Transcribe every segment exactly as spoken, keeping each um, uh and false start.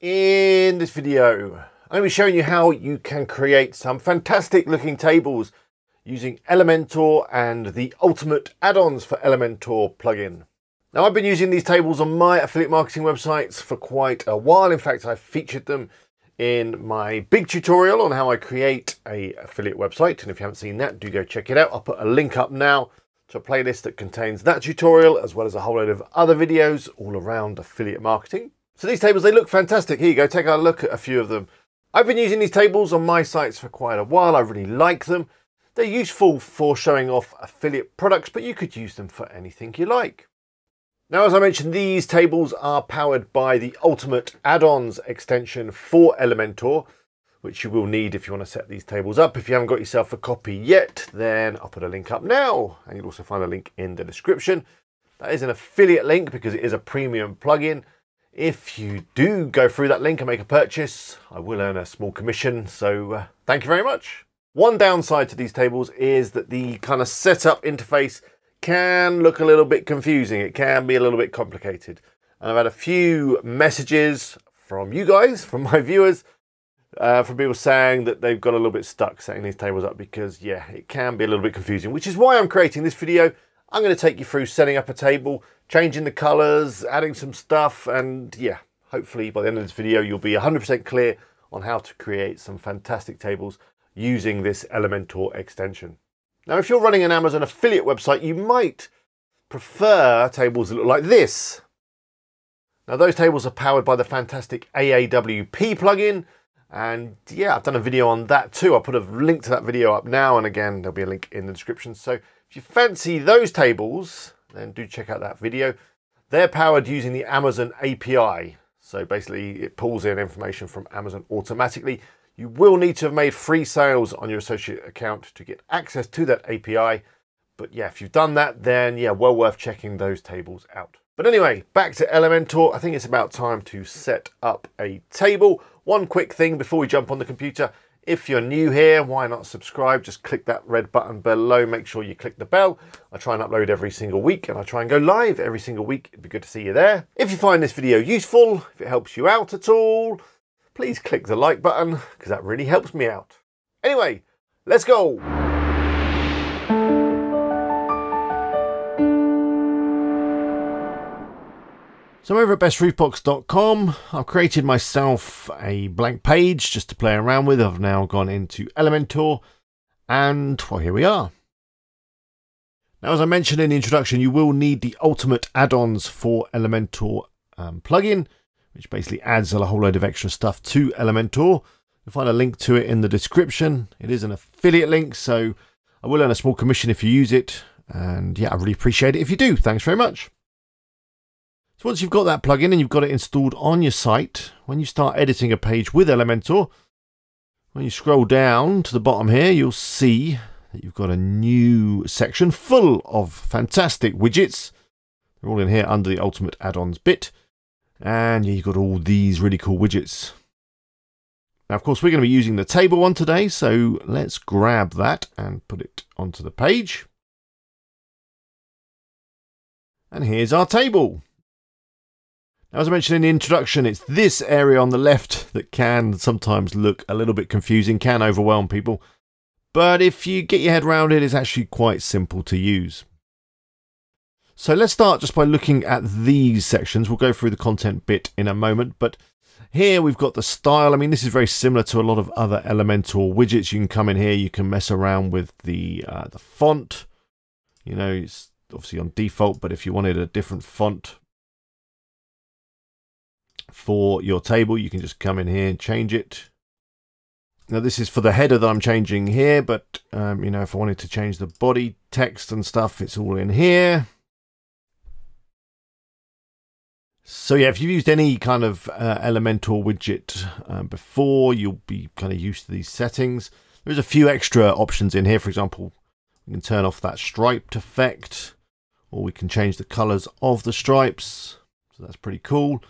In this video, I'm going to be showing you how you can create some fantastic looking tables using Elementor and the Ultimate Add-ons for Elementor plugin. Now, I've been using these tables on my affiliate marketing websites for quite a while. In fact, I featured them in my big tutorial on how I create an affiliate website. And if you haven't seen that, do go check it out. I'll put a link up now to a playlist that contains that tutorial, as well as a whole load of other videos all around affiliate marketing. So these tables, they look fantastic. Here you go, take a look at a few of them. I've been using these tables on my sites for quite a while. I really like them. They're useful for showing off affiliate products, but you could use them for anything you like. Now, as I mentioned, these tables are powered by the Ultimate Add-ons extension for Elementor, which you will need if you want to set these tables up. If you haven't got yourself a copy yet, then I'll put a link up now, and you'll also find a link in the description. That is an affiliate link because it is a premium plugin. If you do go through that link and make a purchase, I will earn a small commission, so uh, thank you very much. One downside to these tables is that the kind of setup interface can look a little bit confusing. It can be a little bit complicated. And I've had a few messages from you guys, from my viewers, uh, from people saying that they've got a little bit stuck setting these tables up because, yeah, it can be a little bit confusing, which is why I'm creating this video. I'm going to take you through setting up a table, changing the colors, adding some stuff, and yeah, hopefully by the end of this video, you'll be one hundred percent clear on how to create some fantastic tables using this Elementor extension. Now, if you're running an Amazon affiliate website, you might prefer tables that look like this. Now, those tables are powered by the fantastic A A W P plugin. And yeah, I've done a video on that too. I'll put a link to that video up now. And again, there'll be a link in the description. So if you fancy those tables, then do check out that video. They're powered using the Amazon A P I. So basically it pulls in information from Amazon automatically. You will need to have made free sales on your associate account to get access to that A P I. But yeah, if you've done that, then yeah, well worth checking those tables out. But anyway, back to Elementor. I think it's about time to set up a table. One quick thing before we jump on the computer. If you're new here, why not subscribe? Just click that red button below. Make sure you click the bell. I try and upload every single week, and I try and go live every single week. It'd be good to see you there. If you find this video useful, if it helps you out at all, please click the like button because that really helps me out. Anyway, let's go. So over at best roof box dot com, I've created myself a blank page just to play around with. I've now gone into Elementor and, well, here we are. Now, as I mentioned in the introduction, you will need the Ultimate Add-ons for Elementor um, plugin, which basically adds a whole load of extra stuff to Elementor. You'll find a link to it in the description. It is an affiliate link, so I will earn a small commission if you use it. And yeah, I really appreciate it if you do. Thanks very much. So once you've got that plugin and you've got it installed on your site, when you start editing a page with Elementor, when you scroll down to the bottom here, you'll see that you've got a new section full of fantastic widgets. They're all in here under the Ultimate Add-ons bit. And you've got all these really cool widgets. Now, of course, we're going to be using the table one today, so let's grab that and put it onto the page. And here's our table. Now, as I mentioned in the introduction, it's this area on the left that can sometimes look a little bit confusing, can overwhelm people. But if you get your head around it, it's actually quite simple to use. So let's start just by looking at these sections. We'll go through the content bit in a moment, but here we've got the style. I mean, this is very similar to a lot of other Elementor widgets. You can come in here, you can mess around with the, uh, the font. You know, it's obviously on default, but if you wanted a different font for your table, you can just come in here and change it. Now, this is for the header that I'm changing here, but um, you know, if I wanted to change the body text and stuff, it's all in here. So yeah, if you've used any kind of uh, Elementor widget um, before, you'll be kind of used to these settings. There's a few extra options in here. For example, we can turn off that striped effect, or we can change the colors of the stripes. So that's pretty cool.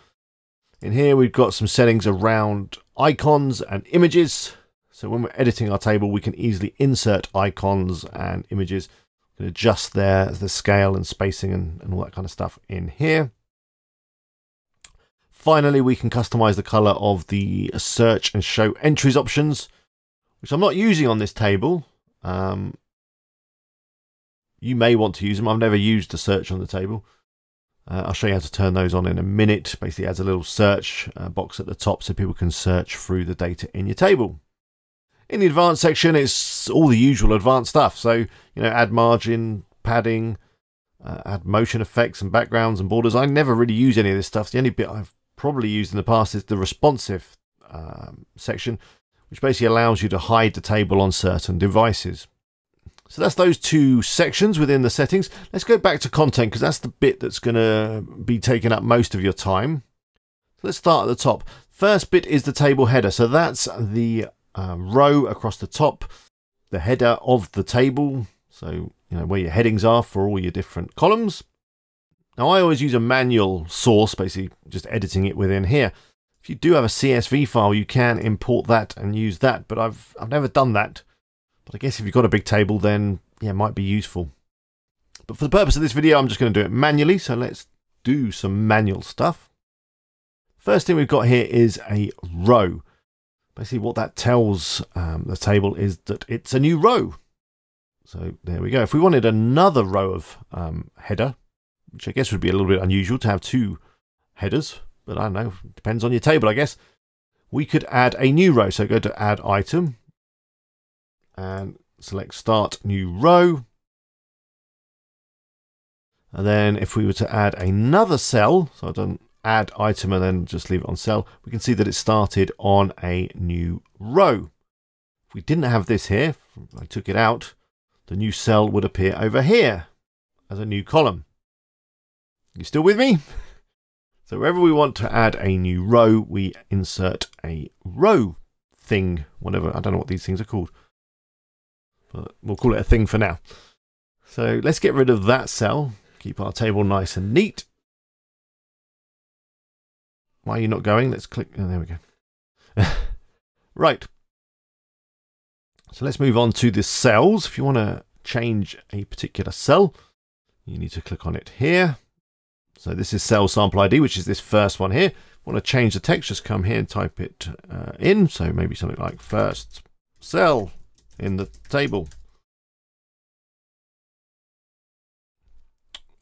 In here, we've got some settings around icons and images. So when we're editing our table, we can easily insert icons and images and adjust their the scale and spacing and, and all that kind of stuff in here. Finally, we can customize the color of the search and show entries options, which I'm not using on this table. Um, you may want to use them. I've never used the search on the table. Uh, I'll show you how to turn those on in a minute. Basically adds a little search uh, box at the top so people can search through the data in your table. In the advanced section, it's all the usual advanced stuff. So, you know, add margin, padding, uh, add motion effects and backgrounds and borders. I never really use any of this stuff. The only bit I've probably used in the past is the responsive um, section, which basically allows you to hide the table on certain devices. So that's those two sections within the settings. Let's go back to content because that's the bit that's going to be taking up most of your time. So let's start at the top. First bit is the table header. So that's the uh, row across the top, the header of the table. So you know where your headings are for all your different columns. Now I always use a manual source, basically just editing it within here. If you do have a C S V file, you can import that and use that, but I've, I've never done that. But I guess if you've got a big table, then yeah, it might be useful. But for the purpose of this video, I'm just going to do it manually. So let's do some manual stuff. First thing we've got here is a row. Basically what that tells um, the table is that it's a new row. So there we go. If we wanted another row of um, header, which I guess would be a little bit unusual to have two headers, but I don't know, depends on your table, I guess. We could add a new row. So go to add item and select start new row. And then if we were to add another cell, so I've done add item and then just leave it on cell, we can see that it started on a new row. If we didn't have this here, if I took it out, the new cell would appear over here as a new column. You still with me? So wherever we want to add a new row, we insert a row thing, whatever, I don't know what these things are called, but we'll call it a thing for now. So let's get rid of that cell, keep our table nice and neat. Why are you not going? Let's click, oh, there we go. Right. So let's move on to the cells. If you want to change a particular cell, you need to click on it here. So this is cell sample I D, which is this first one here. If you want to change the text, just come here and type it uh, in. So maybe something like first cell in the table.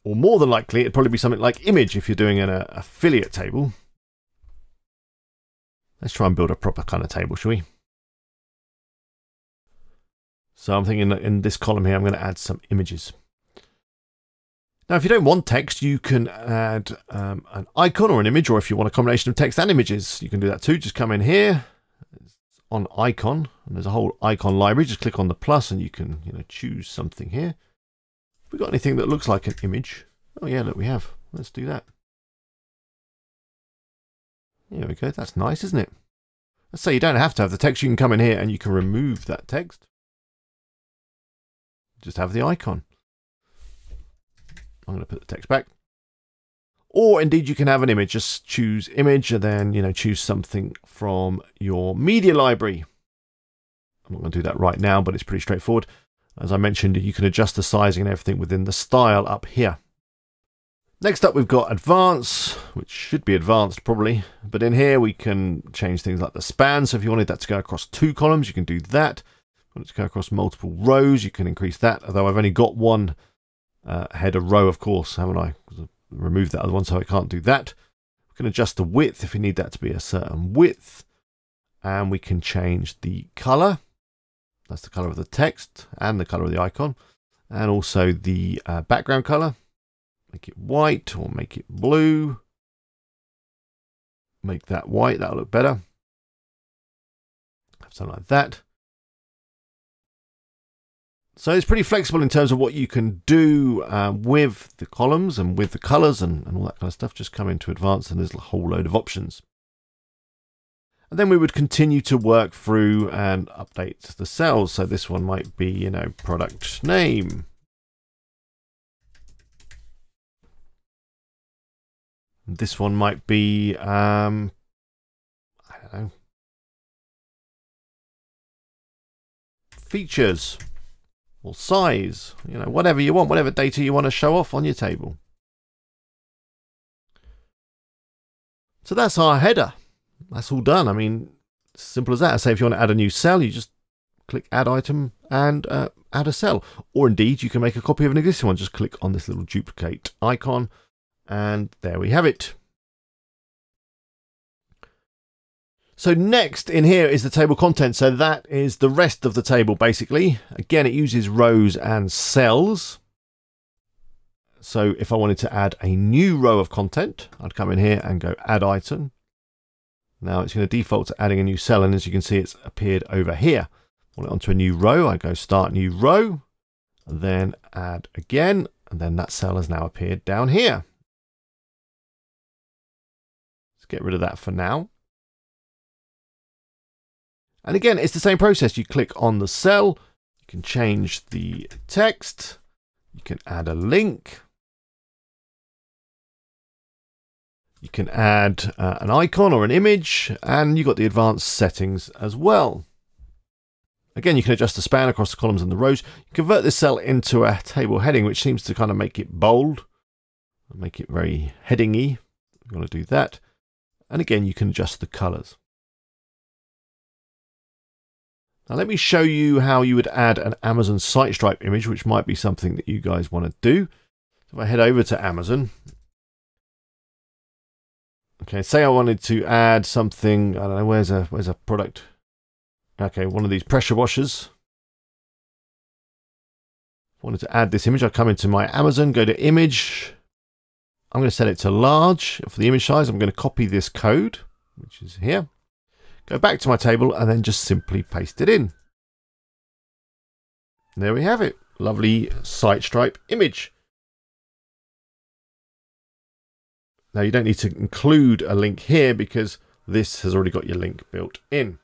Or more than likely, it'd probably be something like image if you're doing an uh, affiliate table. Let's try and build a proper kind of table, shall we? So I'm thinking that in this column here, I'm going to add some images. Now, if you don't want text, you can add um, an icon or an image, or if you want a combination of text and images, you can do that too. Just come in here, it's on icon, and there's a whole icon library. Just click on the plus and you can you know, choose something here. Have we got anything that looks like an image? Oh yeah, look, we have. Let's do that. There we go, that's nice, isn't it? Let's say you don't have to have the text, you can come in here and you can remove that text. Just have the icon. I'm going to put the text back. Or indeed you can have an image, just choose image and then, you know, choose something from your media library. I'm not going to do that right now, but it's pretty straightforward. As I mentioned, you can adjust the sizing and everything within the style up here. Next up, we've got advanced, which should be advanced probably, but in here we can change things like the span. So if you wanted that to go across two columns, you can do that. If you want it to go across multiple rows, you can increase that, although I've only got one Uh, header row, of course, haven't I? I've removed that other one, so I can't do that. We can adjust the width if we need that to be a certain width. And we can change the color. That's the color of the text and the color of the icon. And also the uh, background color. Make it white or make it blue. Make that white, that'll look better. Have something like that. So it's pretty flexible in terms of what you can do uh, with the columns and with the colors and, and all that kind of stuff. Just come into advanced and there's a whole load of options. And then we would continue to work through and update the cells. So this one might be, you know, product name. And this one might be, um, I don't know, features. Or size, you know, whatever you want, whatever data you want to show off on your table. So that's our header. That's all done. I mean, simple as that. I say if you want to add a new cell, you just click add item and uh, add a cell. Or indeed, you can make a copy of an existing one. Just click on this little duplicate icon and there we have it. So next in here is the table content. So that is the rest of the table, basically. Again, it uses rows and cells. So if I wanted to add a new row of content, I'd come in here and go add item. Now it's going to default to adding a new cell. And as you can see, it's appeared over here. I want it onto a new row. I go start new row, and then add again. And then that cell has now appeared down here. Let's get rid of that for now. And again, it's the same process. You click on the cell, you can change the text, you can add a link, you can add uh, an icon or an image, and you've got the advanced settings as well. Again, you can adjust the span across the columns and the rows. You convert this cell into a table heading, which seems to kind of make it bold, make it very heading-y. You want to do that. And again, you can adjust the colors. Now let me show you how you would add an Amazon SiteStripe image, which might be something that you guys want to do. So if I head over to Amazon. Okay, say I wanted to add something, I don't know, where's a, where's a product? Okay, one of these pressure washers. If I wanted to add this image, I come into my Amazon, go to image. I'm going to set it to large. For the image size, I'm going to copy this code, which is here. Go back to my table and then just simply paste it in. And there we have it. Lovely SiteStripe image. Now you don't need to include a link here because this has already got your link built in.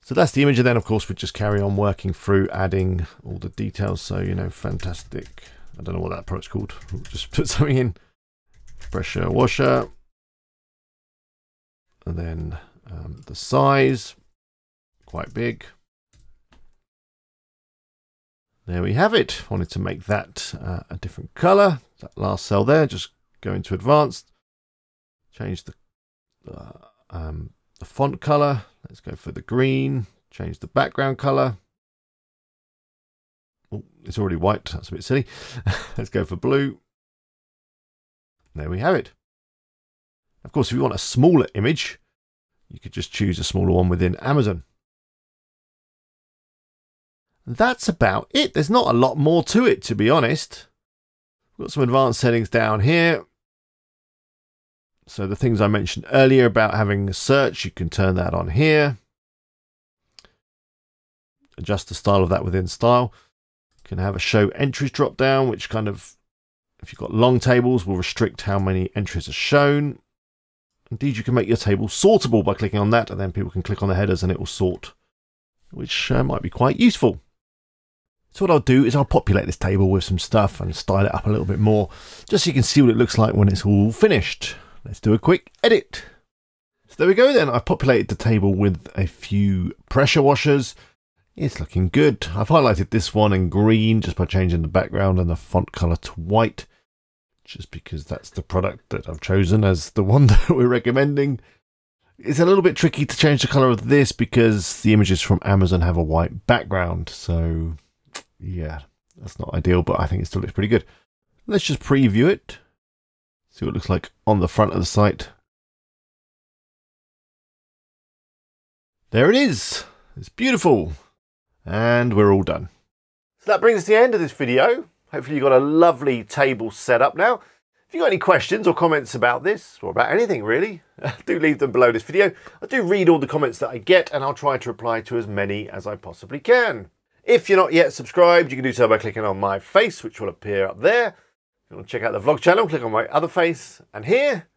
So that's the image. And then of course we just carry on working through adding all the details. So, you know, fantastic. I don't know what that product's called. We'll just put something in. Pressure washer. And then um, the size, quite big. There we have it. Wanted to make that uh, a different color. That last cell there, just go into advanced, change the, uh, um, the font color. Let's go for the green, change the background color. Oh, it's already white, that's a bit silly. Let's go for blue. There we have it. Of course, if you want a smaller image, you could just choose a smaller one within Amazon. That's about it. There's not a lot more to it, to be honest. We've got some advanced settings down here. So the things I mentioned earlier about having a search, you can turn that on here. Adjust the style of that within style. You can have a show entries drop down, which kind of, if you've got long tables, will restrict how many entries are shown. Indeed, you can make your table sortable by clicking on that, and then people can click on the headers and it will sort, which uh, might be quite useful. So what I'll do is I'll populate this table with some stuff and style it up a little bit more, just so you can see what it looks like when it's all finished. Let's do a quick edit. So there we go then, I've populated the table with a few pressure washers. It's looking good. I've highlighted this one in green just by changing the background and the font color to white, just because that's the product that I've chosen as the one that we're recommending. It's a little bit tricky to change the color of this because the images from Amazon have a white background. So yeah, that's not ideal, but I think it still looks pretty good. Let's just preview it. See what it looks like on the front of the site. There it is. It's beautiful. And we're all done. So that brings us to the end of this video. Hopefully you've got a lovely table set up now. If you've got any questions or comments about this, or about anything really, do leave them below this video. I do read all the comments that I get and I'll try to reply to as many as I possibly can. If you're not yet subscribed, you can do so by clicking on my face, which will appear up there. If you want to check out the vlog channel, click on my other face. And here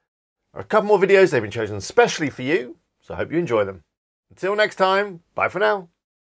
are a couple more videos. They've been chosen especially for you, so I hope you enjoy them. Until next time, bye for now.